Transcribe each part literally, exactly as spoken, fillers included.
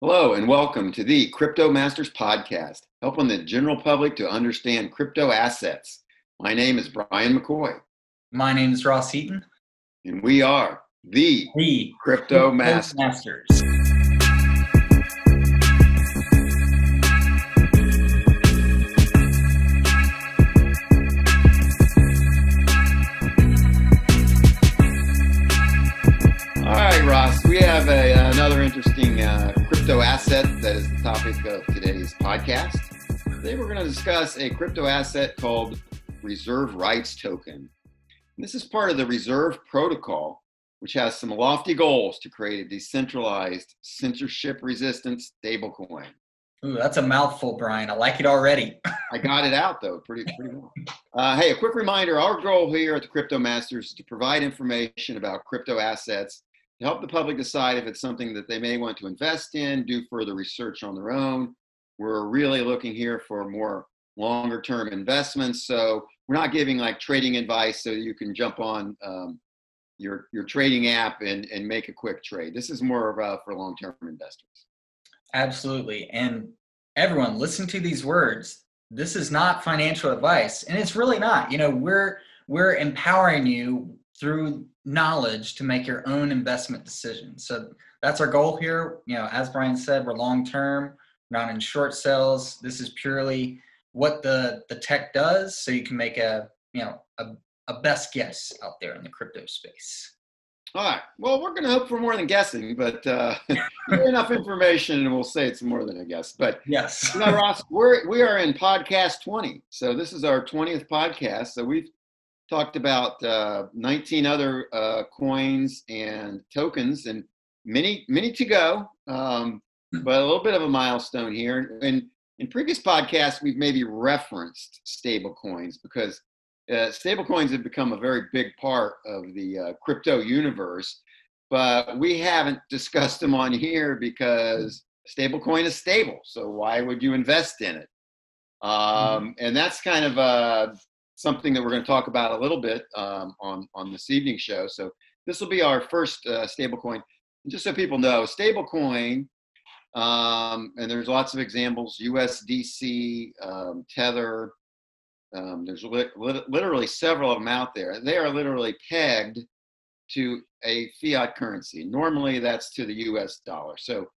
Hello and welcome to the Crypto Masters podcast, helping the general public to understand crypto assets. My name is Brian McCoy. My name is Ross Heaton. And we are the, the Crypto, Crypto Masters. Masters. All right, Ross, we have a, another interesting uh, crypto asset that is the topic of today's podcast. Today we're going to discuss a crypto asset called Reserve Rights Token. And this is part of the Reserve Protocol, which has some lofty goals to create a decentralized, censorship-resistant stablecoin. Ooh, that's a mouthful, Brian. I like it already. I got it out, though, pretty, pretty well. Uh, hey, a quick reminder, our goal here at the Crypto Masters is to provide information about crypto assets to help the public decide if it's something that they may want to invest in, do further research on their own. We're really looking here for more longer term investments. So we're not giving like trading advice so you can jump on um, your, your trading app and, and make a quick trade. This is more of a, for long-term investors. Absolutely. And everyone, listen to these words. This is not financial advice. And it's really not. You know, we're, we're empowering you through knowledge to make your own investment decisions. So that's our goal here. You know, as Brian said, we're long-term, not in short sales. This is purely what the, the tech does. So you can make a, you know, a, a best guess out there in the crypto space. All right. Well, we're going to hope for more than guessing, but uh, enough information and we'll say it's more than a guess, but yes, you know, Ross, we're, we are in podcast twenty. So this is our twentieth podcast. So we've talked about uh, nineteen other uh, coins and tokens, and many, many to go, um, but a little bit of a milestone here. And in previous podcasts, we've maybe referenced stable coins because uh, stable coins have become a very big part of the uh, crypto universe, but we haven't discussed them on here because stable coin is stable. So why would you invest in it? Um, and that's kind of a, something that we're going to talk about a little bit um, on, on this evening's show. So this will be our first uh, stablecoin. Just so people know, stablecoin, um, and there's lots of examples, U S D C, um, Tether, um, there's li li literally several of them out there. They are literally pegged to a fiat currency. Normally that's to the U S dollar. So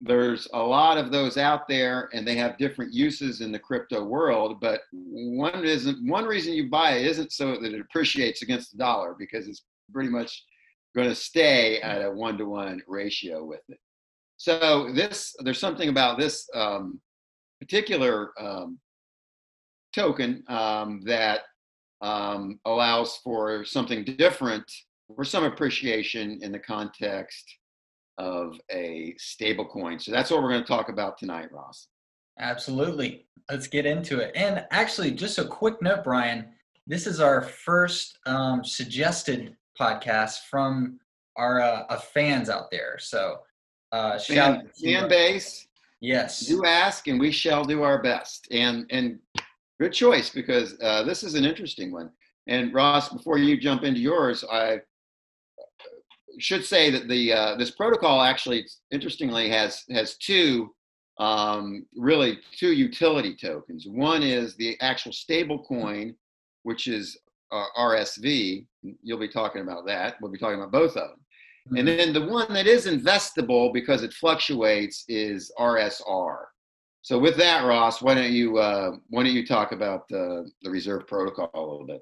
there's a lot of those out there, and they have different uses in the crypto world. But one isn't one reason you buy it isn't so that it appreciates against the dollar, because it's pretty much going to stay at a one-to-one ratio with it. So this there's something about this um, particular um, token um, that um, allows for something different or some appreciation in the context of a stable coin. So that's what we're going to talk about tonight, Ross. Absolutely. Let's get into it. And actually, just a quick note, Brian, this is our first um, suggested podcast from our uh, uh, fans out there. So uh, shout out to fan base. Yes. Do ask and we shall do our best. And, and good choice, because uh, this is an interesting one. And Ross, before you jump into yours, I should say that the uh, this protocol actually, interestingly, has has two um, really two utility tokens. One is the actual stable coin, which is uh, R S V. You'll be talking about that. We'll be talking about both of them. Mm-hmm. And then the one that is investable because it fluctuates is R S R. So with that, Ross, why don't you uh, why don't you talk about the, the Reserve Protocol a little bit?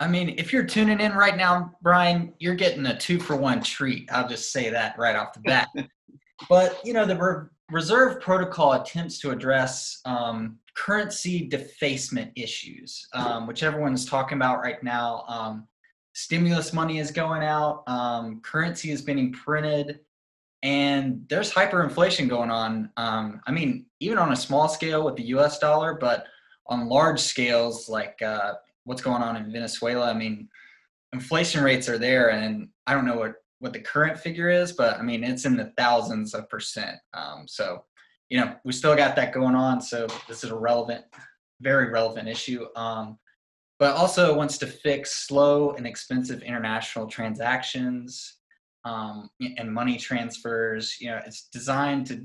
I mean, if you're tuning in right now, Brian, you're getting a two for one treat. I'll just say that right off the bat. But, you know, the Re Reserve Protocol attempts to address um, currency defacement issues, um, which everyone's talking about right now. Um, stimulus money is going out. Um, currency is being printed. And there's hyperinflation going on. Um, I mean, even on a small scale with the U S dollar, but on large scales like uh, what's going on in Venezuela. I mean, inflation rates are there, and I don't know what, what the current figure is, but I mean, it's in the thousands of percent. Um, so, you know, we still got that going on. So this is a relevant, very relevant issue. Um, but also wants to fix slow and expensive international transactions um, and money transfers. You know, it's designed to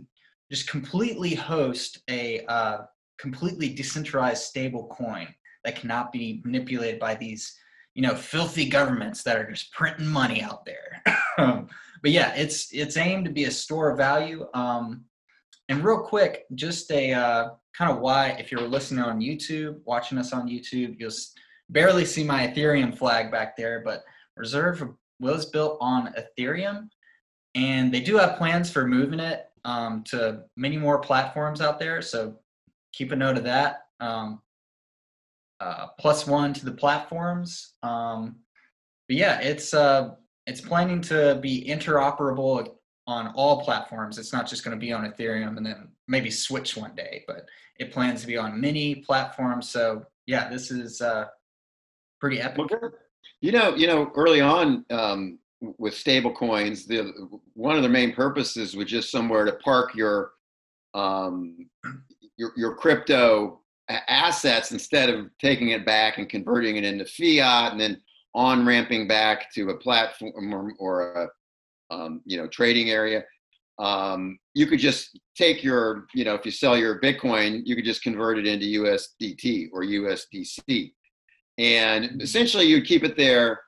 just completely host a uh, completely decentralized stable coin that cannot be manipulated by these, you know, filthy governments that are just printing money out there. But yeah, it's it's aimed to be a store of value. Um, and real quick, just a uh, kind of why, if you're listening on YouTube, watching us on YouTube, you'll barely see my Ethereum flag back there, but Reserve was built on Ethereum, and they do have plans for moving it um, to many more platforms out there. So keep a note of that. Um, uh, plus one to the platforms. Um, but yeah, it's, uh, it's planning to be interoperable on all platforms. It's not just going to be on Ethereum and then maybe switch one day, but it plans to be on many platforms. So yeah, this is uh, pretty epic. Okay. You know, you know, early on um, with stable coins, the one of their main purposes was just somewhere to park your um, your, your crypto assets instead of taking it back and converting it into fiat and then on ramping back to a platform or, or a um, you know trading area. Um, you could just take your, you know, if you sell your Bitcoin, you could just convert it into U S D T or U S D C. And essentially you'd keep it there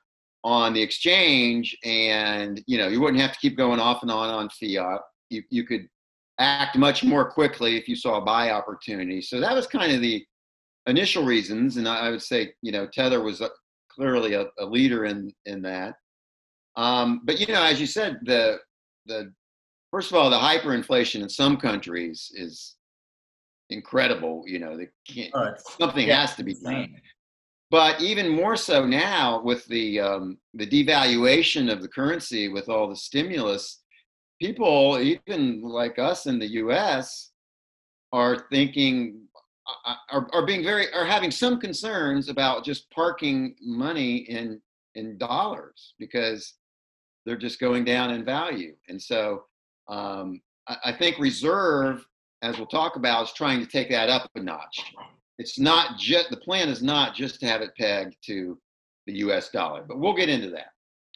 on the exchange, and you know, you wouldn't have to keep going off and on on fiat. You you could act much more quickly if you saw a buy opportunity. So that was kind of the initial reasons. And I would say, you know, Tether was a, clearly a, a leader in, in that. Um, but you know, as you said, the, the, first of all, the hyperinflation in some countries is incredible. You know, they can't, oh, something yeah, has to be done. But even more so now with the um, the devaluation of the currency, with all the stimulus, people, even like us in the U S, are thinking, are are being very, are having some concerns about just parking money in in dollars because they're just going down in value. And so um, I, I think Reserve, as we'll talk about, is trying to take that up a notch. It's not just, the plan is not just to have it pegged to the U S dollar, but we'll get into that.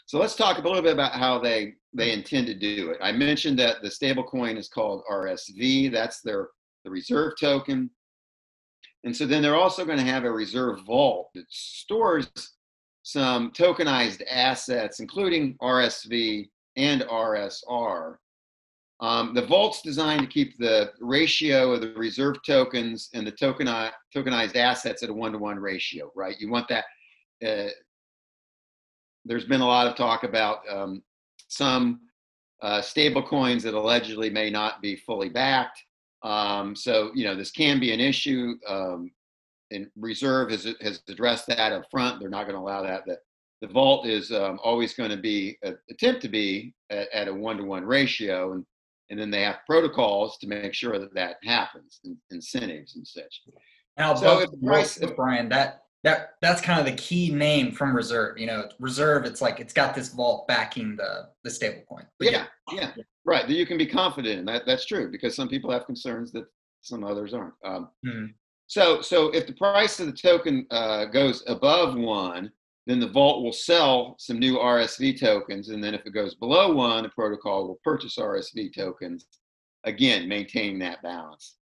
So let's talk a little bit about how they, they intend to do it. I mentioned that the stablecoin is called R S V. That's their the reserve token. And so then they're also going to have a reserve vault that stores some tokenized assets, including R S V and R S R. Um, the vault's designed to keep the ratio of the reserve tokens and the tokeni- tokenized assets at a one-to-one ratio, right? You want that. Uh, there's been a lot of talk about um, some uh, stable coins that allegedly may not be fully backed. Um, so, you know, this can be an issue, um, and Reserve has, has addressed that up front. They're not going to allow that. The, the vault is um, always going to be, uh, attempt to be at, at a one-to-one ratio. And, And then they have protocols to make sure that that happens, and incentives and such. Now, so if price, if, Brian, that that that's kind of the key name from Reserve. You know, Reserve. It's like it's got this vault backing the the stablecoin. Yeah, yeah, yeah, right. That you can be confident in. That that's true because some people have concerns that some others aren't. Um, mm-hmm. So so if the price of the token uh, goes above one, then the vault will sell some new R S V tokens. And then if it goes below one, the protocol will purchase R S V tokens. Again, maintaining that balance.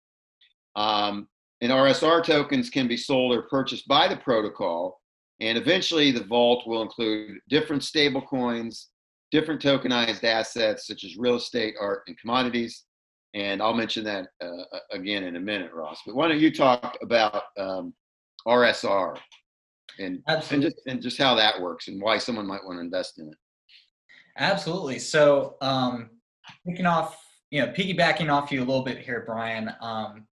Um, and R S R tokens can be sold or purchased by the protocol. And eventually the vault will include different stable coins, different tokenized assets, such as real estate, art, and commodities. And I'll mention that uh, again in a minute, Ross. But why don't you talk about um, R S R? And, and just and just how that works and why someone might want to invest in it. Absolutely. So um, picking off, you know, piggybacking off you a little bit here, Brian, um,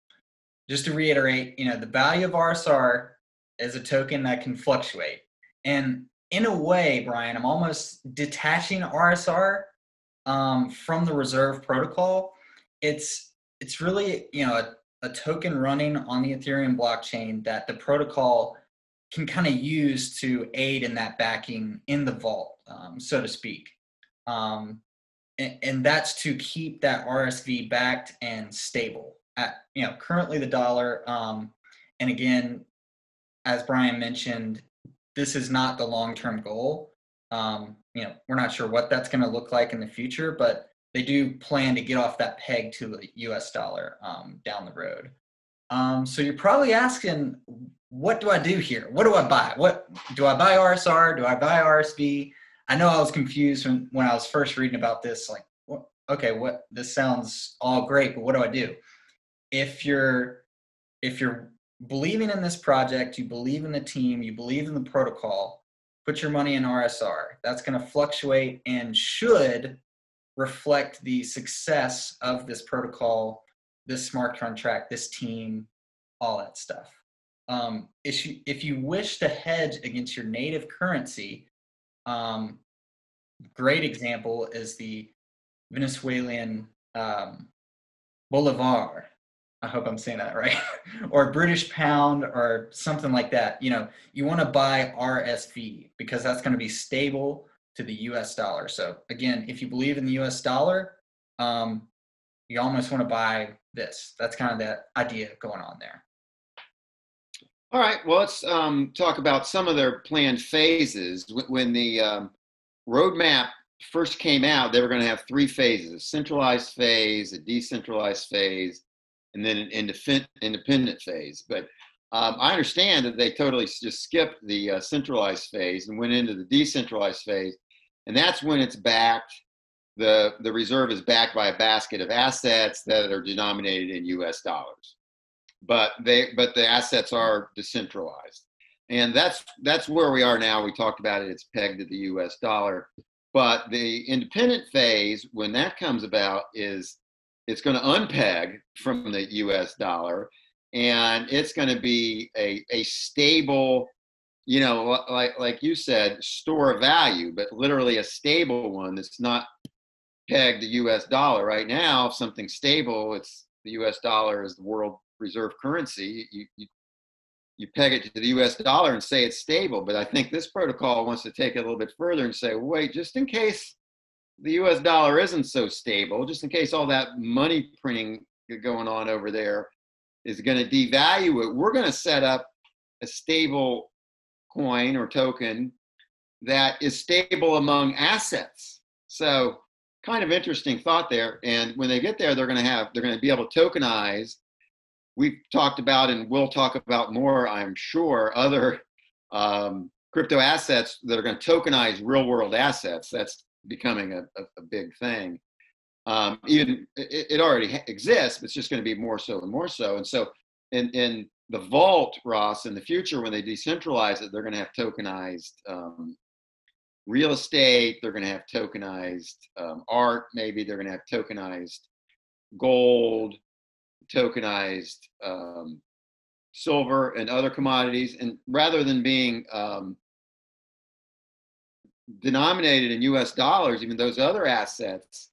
just to reiterate, you know, the value of R S R is a token that can fluctuate. And in a way, Brian, I'm almost detaching R S R um, from the Reserve protocol. It's it's really, you know, a, a token running on the Ethereum blockchain that the protocol can kind of use to aid in that backing in the vault, um, so to speak. Um, and, and that's to keep that R S V backed and stable at, you know, currently the dollar. Um, and again, as Brian mentioned, this is not the long-term goal. Um, you know, we're not sure what that's going to look like in the future, but they do plan to get off that peg to a U S dollar um, down the road. Um, so you're probably asking, what do I do here? What do I buy? What do I buy? R S R? Do I buy R S V? I know I was confused when, when I was first reading about this, like, okay, what, this sounds all great, but what do I do? If you're, if you're believing in this project, you believe in the team, you believe in the protocol, put your money in R S R. That's going to fluctuate and should reflect the success of this protocol, this smart contract, this team, all that stuff. Um, if you, if you wish to hedge against your native currency, um, great example is the Venezuelan um, Bolivar, I hope I'm saying that right, or British pound or something like that. You know, you want to buy R S V because that's going to be stable to the U S dollar. So again, if you believe in the U S dollar, um, you almost want to buy this. That's kind of that idea going on there. All right, well, let's um, talk about some of their planned phases. When the um, roadmap first came out, they were going to have three phases: a centralized phase, a decentralized phase, and then an independent phase. But um, I understand that they totally just skipped the uh, centralized phase and went into the decentralized phase. And that's when it's backed, the, the reserve is backed by a basket of assets that are denominated in U S dollars. But they, but the assets are decentralized. And that's, that's where we are now. We talked about it, it's pegged to the U S dollar. But the independent phase, when that comes about, is it's going to unpeg from the U S dollar, and it's going to be a, a stable, you know, like, like you said, store of value, but literally a stable one that's not pegged to U S dollar. Right now, if something's stable, it's the U S dollar is the world reserve currency. You, you, you peg it to the U S dollar and say it's stable. But I think this protocol wants to take it a little bit further and say, wait, just in case the U S dollar isn't so stable, just in case all that money printing going on over there is going to devalue it, we're going to set up a stable coin or token that is stable among assets. So kind of interesting thought there. And when they get there, they're going to have, they're going to be able to tokenize. We've talked about, and we'll talk about more, I'm sure, other um, crypto assets that are going to tokenize real world assets. That's becoming a, a, a big thing. Um, even it, it already exists, but it's just going to be more so and more so. And so in, in the vault, Ross, in the future, when they decentralize it, they're going to have tokenized um, real estate. They're going to have tokenized um, art. Maybe they're going to have tokenized gold, tokenized um, silver and other commodities. And rather than being um, denominated in U S dollars, even those other assets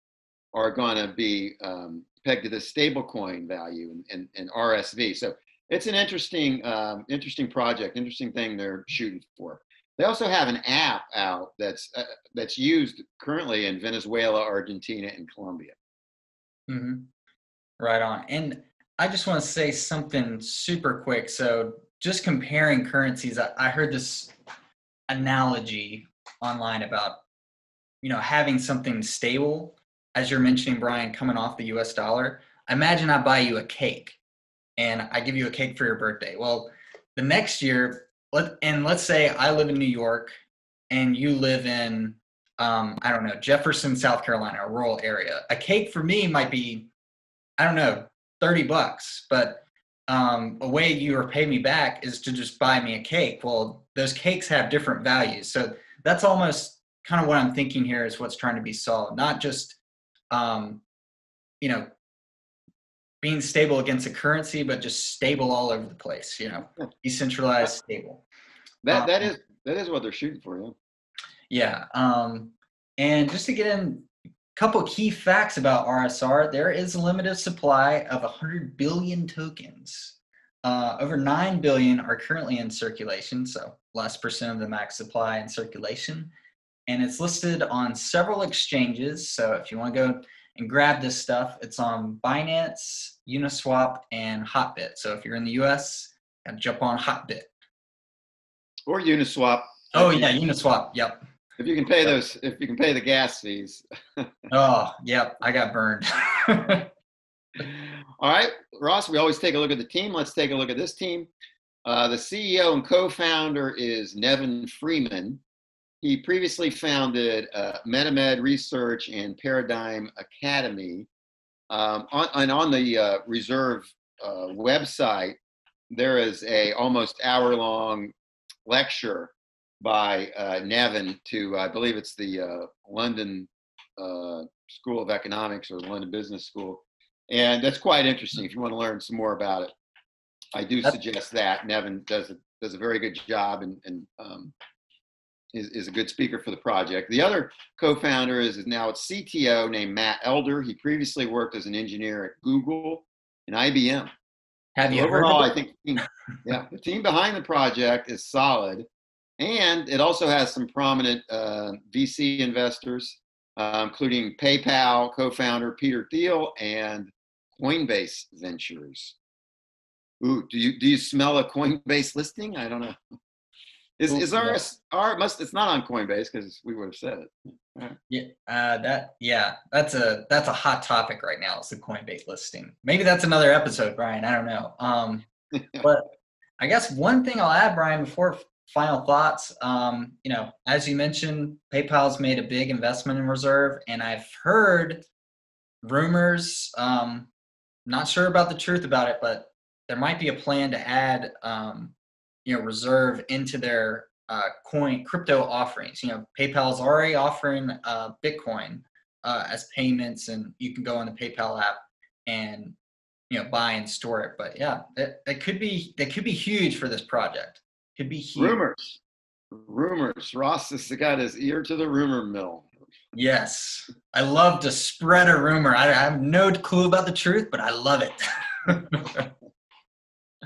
are going to be um, pegged to the stablecoin value and, and, and R S V. So it's an interesting, um, interesting project, interesting thing they're shooting for. They also have an app out that's uh, that's used currently in Venezuela, Argentina, and Colombia. Mm-hmm. Right on. And I just want to say something super quick. So just comparing currencies, I, I heard this analogy online about, you know, having something stable, as you're mentioning, Brian, coming off the U S dollar. Imagine I buy you a cake and I give you a cake for your birthday. Well, the next year, let, and let's say I live in New York and you live in, um, I don't know, Jefferson, South Carolina, a rural area. A cake for me might be, I don't know, thirty bucks, but um, a way you repay me back is to just buy me a cake. Well, those cakes have different values. So that's almost kind of what I'm thinking here is what's trying to be solved, not just, um, you know, being stable against a currency, but just stable all over the place, you know, decentralized, stable. That, that, um, is, that is what they're shooting for, yeah. Yeah, um, and just to get in, couple key facts about R S R. There is a limited supply of one hundred billion tokens. Uh, over nine billion are currently in circulation, so less percent of the max supply in circulation. And it's listed on several exchanges. So if you want to go and grab this stuff, it's on Binance, Uniswap, and Hotbit. So if you're in the U S, jump on Hotbit. Or Uniswap. Oh yeah, Uniswap, yep. If you can pay those, if you can pay the gas fees. Oh, yeah, I got burned. All right, Ross, we always take a look at the team. Let's take a look at this team. Uh, the C E O and co-founder is Nevin Freeman. He previously founded uh, Metamed Research and Paradigm Academy. Um, on, and on the uh, Reserve uh, website, there is a almost hour-long lecture by uh, Nevin to, I believe it's the uh, London uh, School of Economics or London Business School. And that's quite interesting. If you want to learn some more about it, I do suggest that. Nevin does a, does a very good job and, and um, is, is a good speaker for the project. The other co-founder is, is now its C T O named Matt Elder. He previously worked as an engineer at Google and I B M. Have you Overall, heard of I think yeah, the team behind the project is solid. And it also has some prominent uh, V C investors, uh, including PayPal co-founder Peter Thiel and Coinbase Ventures. Ooh, do you do you smell a Coinbase listing? I don't know. Is is our our must? It's not on Coinbase because we would have said it. Right. Yeah, uh, that yeah, that's a that's a hot topic right now. It's the Coinbase listing. Maybe that's another episode, Brian. I don't know. Um, but I guess one thing I'll add, Brian, before. Final thoughts, um, you know, as you mentioned, PayPal's made a big investment in Reserve, and I've heard rumors, um, not sure about the truth about it, but there might be a plan to add, um, you know, Reserve into their uh, coin crypto offerings. You know, PayPal's already offering uh, Bitcoin uh, as payments, and you can go on the PayPal app and, you know, buy and store it. But yeah, that, that could be, that could be huge for this project. Could be huge. Rumors, rumors. Ross has got his ear to the rumor mill. Yes, I love to spread a rumor. I, I have no clue about the truth, but I love it.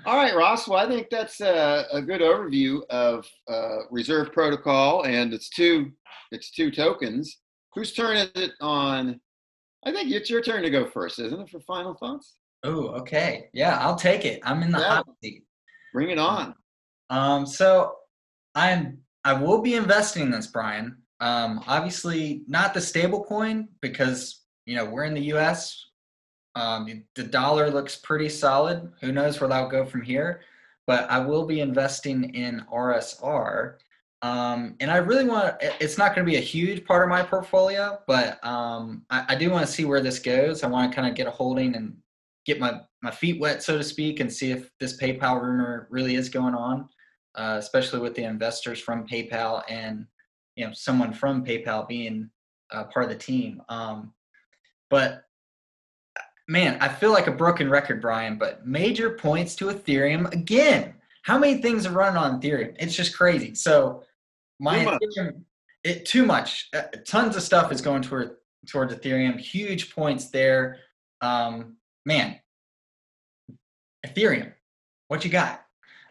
All right, Ross. Well, I think that's a, a good overview of uh, Reserve Protocol and its two, its two tokens. Whose turn is it on? I think it's your turn to go first, isn't it? For final thoughts. Oh, okay. Yeah, I'll take it. I'm in the yeah. hot seat. Bring it on. Um, so I'm, I will be investing in this, Brian. Um, obviously not the stable coin because, you know, we're in the U S, um, the dollar looks pretty solid. Who knows where that'll go from here, but I will be investing in R S R. Um, and I really want to, it's not going to be a huge part of my portfolio, but, um, I, I do want to see where this goes. I want to kind of get a holding and get my, my feet wet, so to speak, and see if this PayPal rumor really is going on. Uh, especially with the investors from PayPal and, you know, someone from PayPal being uh, part of the team. Um, but man, I feel like a broken record, Brian, but major points to Ethereum again. How many things are running on Ethereum? It's just crazy. So my too Ethereum, it too much, uh, tons of stuff is going toward, towards Ethereum, huge points there. Um, man, Ethereum, what you got?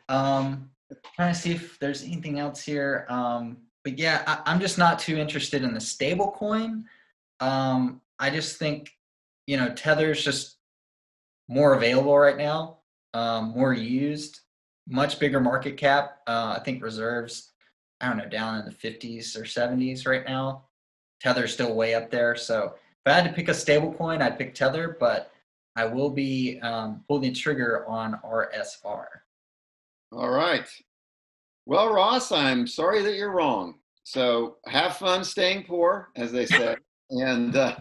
Um, Trying to see if there's anything else here. Um, but yeah, I, I'm just not too interested in the stable coin. Um, I just think, you know, Tether's just more available right now, um, more used, much bigger market cap. Uh, I think Reserve's, I don't know, down in the fifties or seventies right now. Tether's still way up there. So if I had to pick a stable coin, I'd pick Tether, but I will be um, holding trigger on R S R. All right. Well, Ross, I'm sorry that you're wrong. So have fun staying poor, as they say. And uh,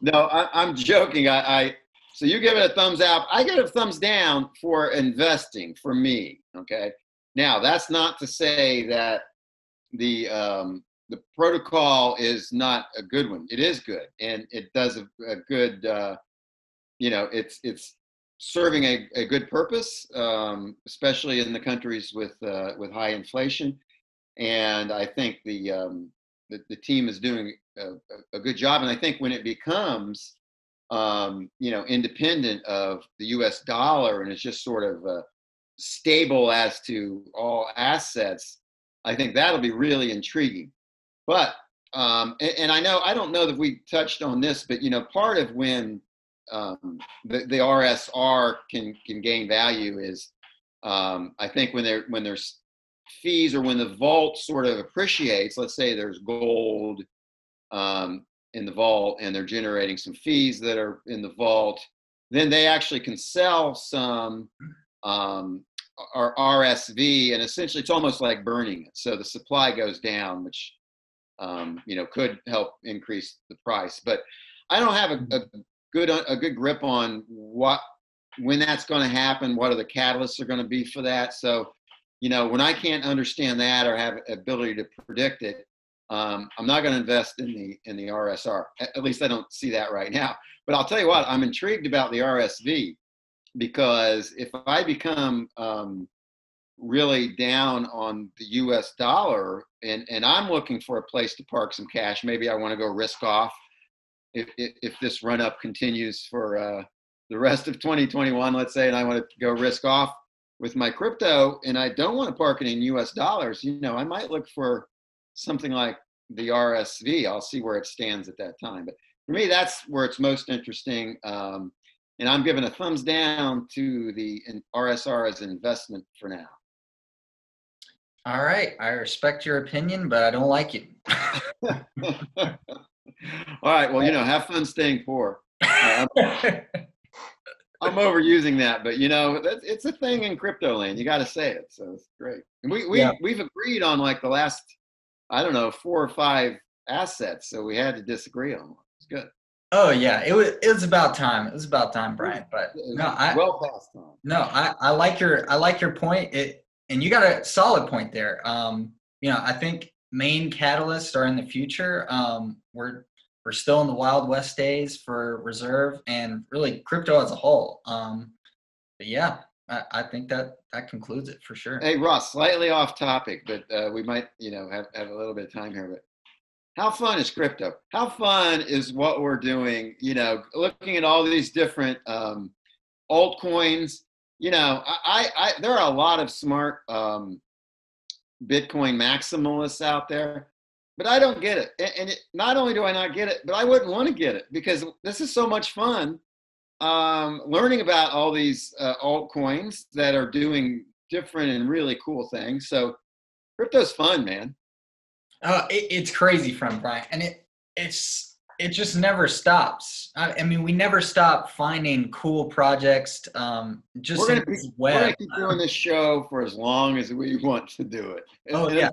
no, I, I'm joking. I, I so you give it a thumbs up. I give it a thumbs down for investing for me. Okay. Now that's not to say that the um, the protocol is not a good one. It is good, and it does a, a good. Uh, you know, it's it's. serving a, a good purpose, um, especially in the countries with uh, with high inflation, and I think the um, the, the team is doing a, a good job. And I think when it becomes um, you know independent of the U S dollar and it's just sort of uh, stable as to all assets, I think that'll be really intriguing. But um, and, and I know I don't know that we touched on this, but you know part of when Um, the, the R S R can, can gain value is, um, I think when they're, when they're fees are when the vault sort of appreciates. Let's say there's gold um, in the vault and they're generating some fees that are in the vault. Then they actually can sell some um, or R S V, and essentially it's almost like burning it. So the supply goes down, which um, you know, could help increase the price. But I don't have a, a good a good grip on what when that's going to happen. What are the catalysts are going to be for that? So you know, when I can't understand that or have ability to predict it, um, I'm not going to invest in the in the R S R. At least I don't see that right now. But I'll tell you what, I'm intrigued about the R S V. Because if I become um, really down on the U S dollar and, and I'm looking for a place to park some cash, maybe I want to go risk off if, if, if this run up continues for uh, the rest of twenty twenty-one, let's say, and I want to go risk off with my crypto and I don't want to park it in U S dollars, you know, I might look for something like the R S V. I'll see where it stands at that time. But for me, that's where it's most interesting. Um, And I'm giving a thumbs down to the R S R as an investment for now. All right. I respect your opinion, but I don't like it. All right. Well, you know, have fun staying poor. Uh, I'm, I'm overusing that, but, you know, that's, it's a thing in crypto land. You got to say it. So it's great. And we, we, yeah. we've agreed on like the last, I don't know, four or five assets. So we had to disagree on one. It's good. Oh yeah, it was. It was about time. It was about time, Brian. But no, I well past time. No, I, I like your I like your point. It and you got a solid point there. Um, you know, I think main catalysts are in the future. Um, we're we're still in the Wild West days for Reserve and really crypto as a whole. Um, but yeah, I, I think that that concludes it for sure. Hey Ross, slightly off topic, but uh, we might you know have, have a little bit of time here, but. How fun is crypto? How fun is what we're doing? You know, looking at all these different um, altcoins. You know, I, I, there are a lot of smart um, Bitcoin maximalists out there, but I don't get it. And it, not only do I not get it, but I wouldn't want to get it because this is so much fun. Um, learning about all these uh, altcoins that are doing different and really cool things. So, crypto's fun, man. Uh, it, it's crazy from Brian, and it it's it just never stops. I, I mean, we never stop finding cool projects. Um, just we're gonna, keep, we're gonna keep doing this show for as long as we want to do it. And, oh and, yeah,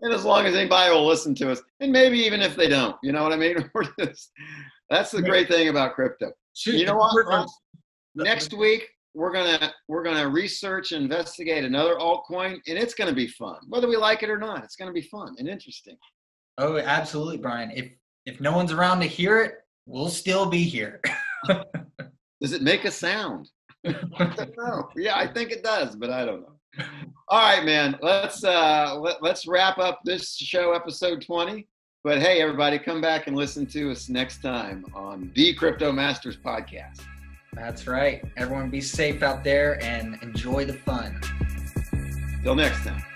and as long as anybody will listen to us, and maybe even if they don't, you know what I mean. We're just, that's the great thing about crypto. Shoot, you know what? Next week we're gonna we're gonna research, investigate another altcoin, and it's gonna be fun, whether we like it or not. It's gonna be fun and interesting. Oh, absolutely, Brian. If if no one's around to hear it, we'll still be here. Does it make a sound? I don't know. Yeah, I think it does, but I don't know. All right, man. Let's uh let, let's wrap up this show, episode twenty. But hey, everybody, come back and listen to us next time on the Crypto Masters podcast. That's right. Everyone be safe out there and enjoy the fun. Till next time.